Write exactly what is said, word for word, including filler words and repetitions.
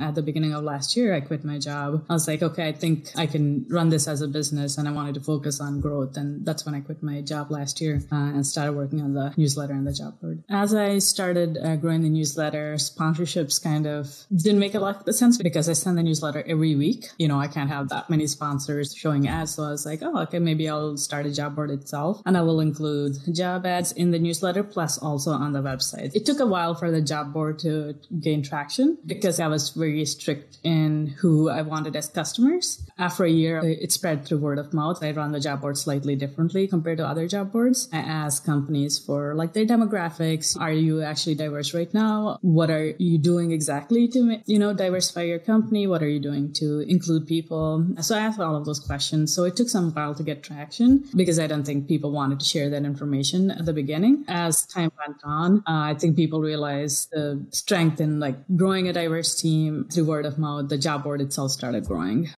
At the beginning of last year, I quit my job. I was like, okay, I think I can run this as a business, and I wanted to focus on growth. And that's when I quit my job last year uh, and started working on the newsletter and the job board. As I started uh, growing the newsletter, sponsorships kind of didn't make a lot of sense because I send the newsletter every week. You know, I can't have that many sponsors showing ads. So I was like, oh, okay, maybe I'll start a job board itself, and I will include job ads in the newsletter, plus also on the website. It took a while for the job board to gain traction because I was very strict in who I wanted as customers. After a year, it spread through word of mouth. I run the job board slightly differently compared to other job boards. I ask companies for like their demographics. Are you actually diverse right now? What are you doing exactly to, you know, diversify your company? What are you doing to include people? So I asked all of those questions. So it took some while to get traction because I don't think people wanted to share that information at the beginning. As time went on, uh, I think people realized the strength in like growing a diverse team. Through word of mouth, the job board itself started growing.